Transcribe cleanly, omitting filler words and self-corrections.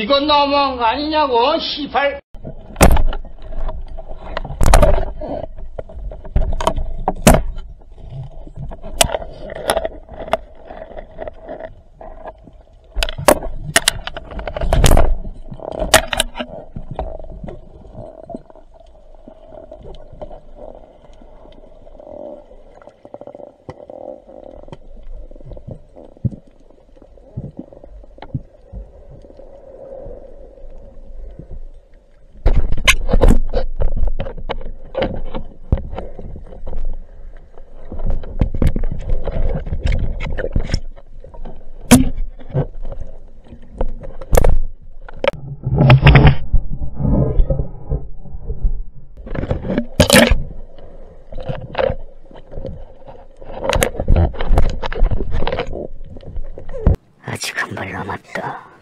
이건 너무한 거 아니냐고, 시팔. 아직 한 발 남았다.